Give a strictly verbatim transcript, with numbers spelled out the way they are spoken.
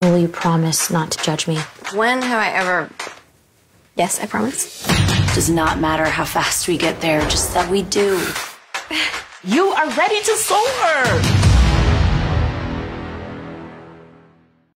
Will you promise not to judge me? When have I ever... Yes, I promise. It does not matter how fast we get there, just that we do. You are ready to soar!